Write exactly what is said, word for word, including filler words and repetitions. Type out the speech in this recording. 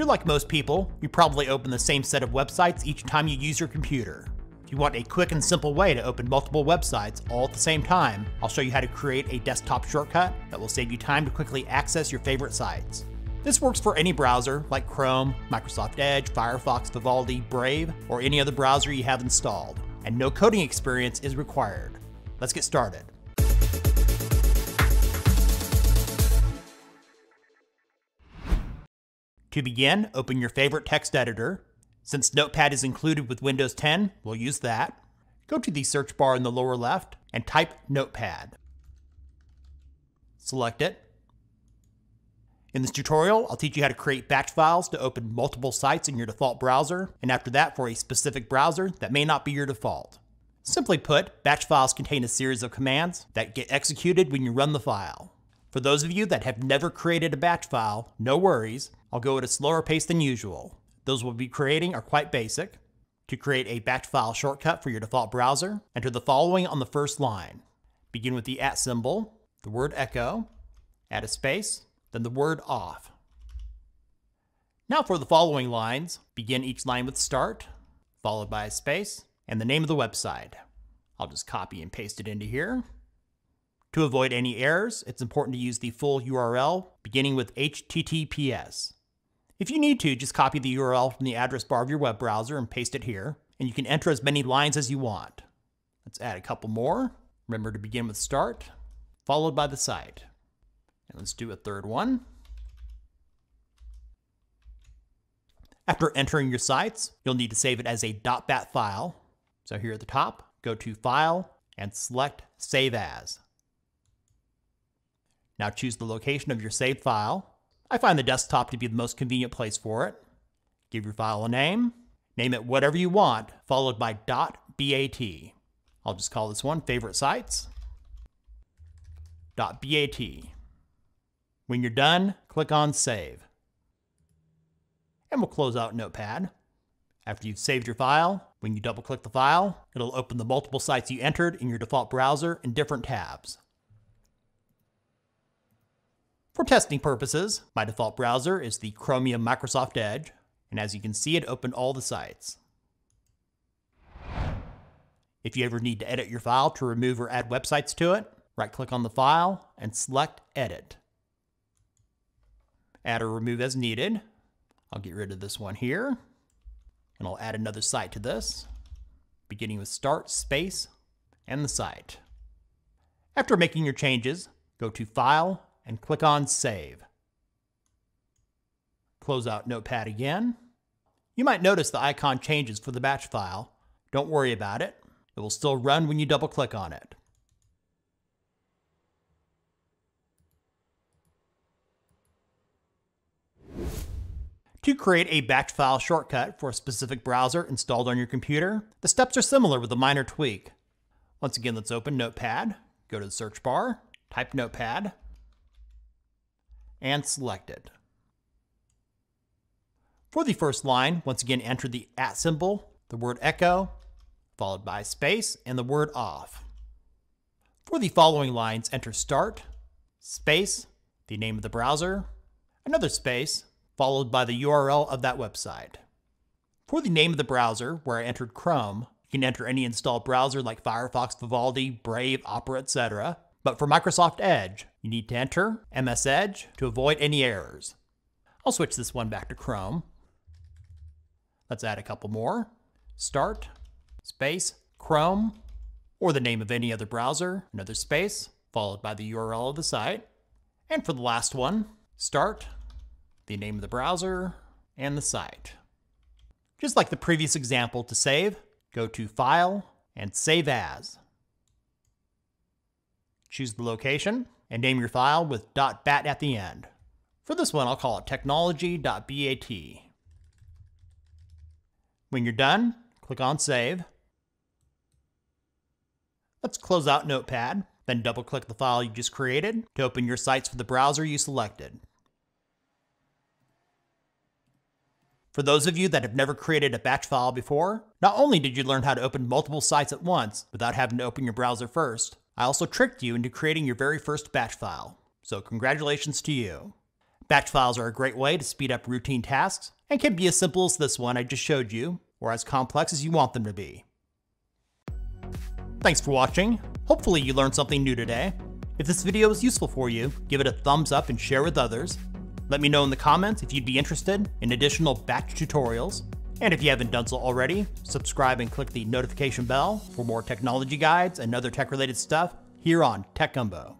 you're like most people, you probably open the same set of websites each time you use your computer. If you want a quick and simple way to open multiple websites all at the same time, I'll show you how to create a desktop shortcut that will save you time to quickly access your favorite sites. This works for any browser like Chrome, Microsoft Edge, Firefox, Vivaldi, Brave, or any other browser you have installed, and no coding experience is required. Let's get started. To begin, open your favorite text editor. Since Notepad is included with Windows ten, we'll use that. Go to the search bar in the lower left and type Notepad. Select it. In this tutorial, I'll teach you how to create batch files to open multiple sites in your default browser, and after that for a specific browser that may not be your default. Simply put, batch files contain a series of commands that get executed when you run the file. For those of you that have never created a batch file, no worries. I'll go at a slower pace than usual. Those we'll be creating are quite basic. To create a batch file shortcut for your default browser, enter the following on the first line. Begin with the at symbol, the word echo, add a space, then the word off. Now for the following lines, begin each line with start, followed by a space, and the name of the website. I'll just copy and paste it into here. To avoid any errors, it's important to use the full U R L beginning with H T T P S. If you need to, just copy the U R L from the address bar of your web browser and paste it here, and you can enter as many lines as you want. Let's add a couple more. Remember to begin with start, followed by the site. And let's do a third one. After entering your sites, you'll need to save it as a .bat file. So here at the top, go to File and select Save As. Now choose the location of your saved file. I find the desktop to be the most convenient place for it. Give your file a name. Name it whatever you want, followed by .bat. I'll just call this one Favorite Sites. .bat. When you're done, click on Save. And we'll close out Notepad. After you've saved your file, when you double-click the file, it'll open the multiple sites you entered in your default browser in different tabs. For testing purposes, my default browser is the Chromium Microsoft Edge, and as you can see, it opened all the sites. If you ever need to edit your file to remove or add websites to it, right-click on the file and select Edit. Add or remove as needed. I'll get rid of this one here, and I'll add another site to this, beginning with start, space, and the site. After making your changes, go to File, and click on Save. Close out Notepad again. You might notice the icon changes for the batch file. Don't worry about it. It will still run when you double-click on it. To create a batch file shortcut for a specific browser installed on your computer, the steps are similar with a minor tweak. Once again, let's open Notepad, go to the search bar, type Notepad, and select it. For the first line, once again enter the at symbol, the word echo, followed by space, and the word off. For the following lines, enter start, space, the name of the browser, another space, followed by the U R L of that website. For the name of the browser, where I entered Chrome, you can enter any installed browser like Firefox, Vivaldi, Brave, Opera, et cetera, but for Microsoft Edge, you need to enter M S Edge to avoid any errors. I'll switch this one back to Chrome. Let's add a couple more. Start, space, Chrome, or the name of any other browser, another space, followed by the U R L of the site. And for the last one, start, the name of the browser, and the site. Just like the previous example, to save, go to File and Save As. Choose the location and name your file with .bat at the end. For this one, I'll call it technology.bat. When you're done, click on Save. Let's close out Notepad, then double-click the file you just created to open your sites for the browser you selected. For those of you that have never created a batch file before, not only did you learn how to open multiple sites at once without having to open your browser first, I also tricked you into creating your very first batch file, so congratulations to you. Batch files are a great way to speed up routine tasks and can be as simple as this one I just showed you, or as complex as you want them to be. Thanks for watching. Hopefully you learned something new today. If this video was useful for you, give it a thumbs up and share with others. Let me know in the comments if you'd be interested in additional batch tutorials. And if you haven't done so already, subscribe and click the notification bell for more technology guides and other tech-related stuff here on TechGumbo.